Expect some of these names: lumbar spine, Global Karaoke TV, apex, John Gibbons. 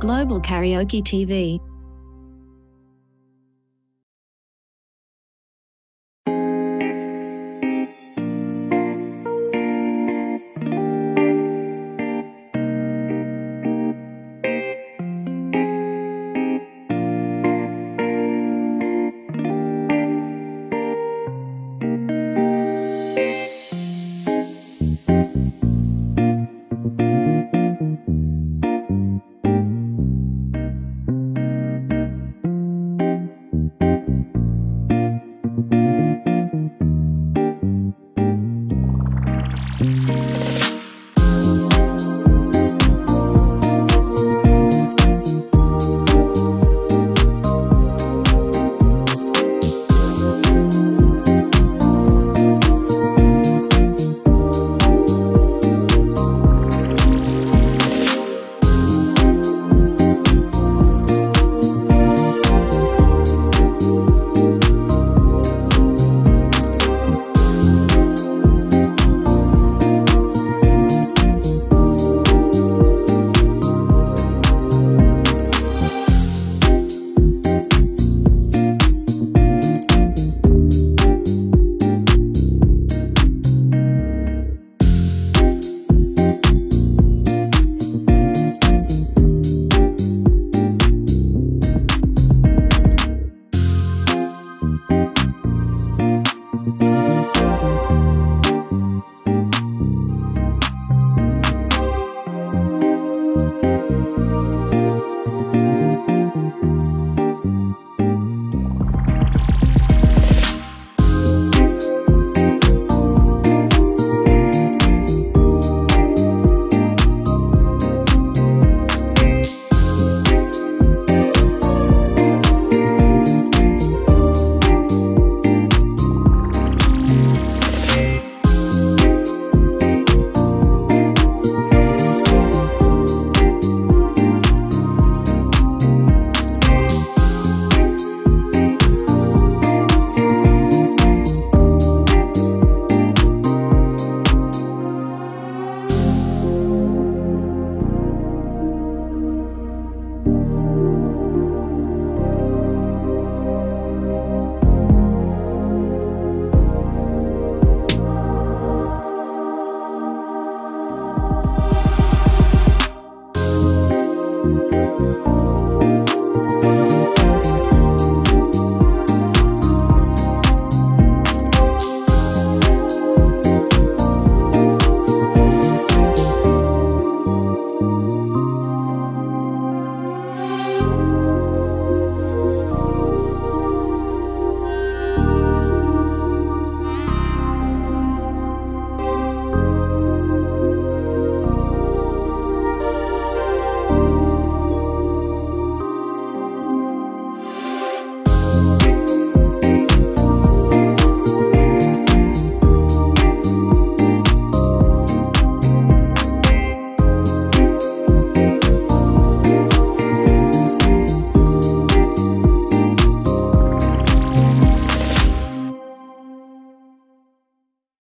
Global Karaoke TV.